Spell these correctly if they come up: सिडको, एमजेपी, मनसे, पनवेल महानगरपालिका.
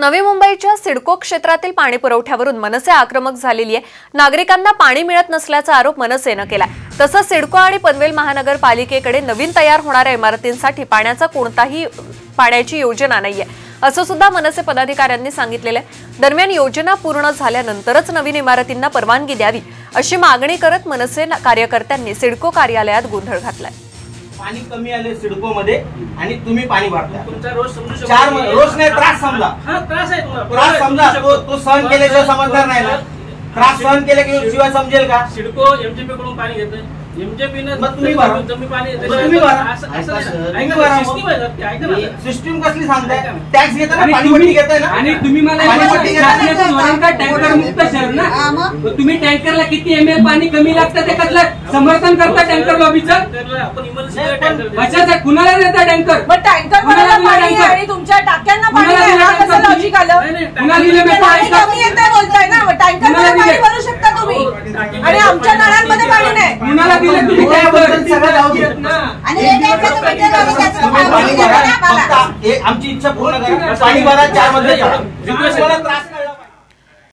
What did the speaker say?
नवी मुंबईच्या सिडको क्षेत्रातील पाणी पुरवठ्यावरून मनसे आक्रमक झालेली आहे। नागरिकांना पाणी मिळत नसल्याचा आरोप मनसेने केला। तसेच सिडको आणि पनवेल महानगरपालिकेकडे नवीन तयार होणाऱ्या इमारतींसाठी पाण्याची योजना नाहीये असे सुद्धा मनसे पदाधिकाऱ्यांनी सांगितले। दरम्यान योजना पूर्ण झाल्यानंतरच नवीन इमारतींना परवानगी द्यावी अशी मागणी करत मनसे कार्यकर्त्यांनी सिडको कार्यालयात गोंधळ घातला। पानी कमी आले सिडको मध्ये आणि तुम्ही पाणी भरता तुमचा रोज समजू चार रोज नाही त्रास समजा हा त्रास आहे तुम्हाला त्रास समजा तो सहन केल्याशिवाय समजणार नाही ना त्रास सहन केले की शिवाय समजेल का। सिडको एमजेपी कडून पाणी घेतोय एमजेपी ने मत तुम्ही भरा तुम्ही पाणी तुम्ही भरा सिस्टीम कसली सांगताय टॅक्स घेताना पाणी वटी घेताय ना आणि तुम्ही मला नॉर्मल टँकर मुक्त शहर ना तुम्ही टँकरला किती एमएल पाणी कमी लागतं ते कसला समर्थन करता टँकर लॉबीचं बचत आहे कुणाला देता टँकर पण टँकर कोणाला पाणी आणि तुमच्या टाक्यांना पाणी कसं लॉजिक आलं कुणाला दिले पाणी कमी येतंय बोलताय ना टँकर पाणी भरू शकता तुम्ही आणि आमच्या नळांमध्ये पाणी नाही कुणाला दिले तुम्ही काय बोलत सगळं जाऊ देत ना आणि हे काय कसं म्हणजे लॉजिक आहे आमची इच्छा पूर्ण करा पाणी भरा चार मध्ये जा तुम्हाला त्रास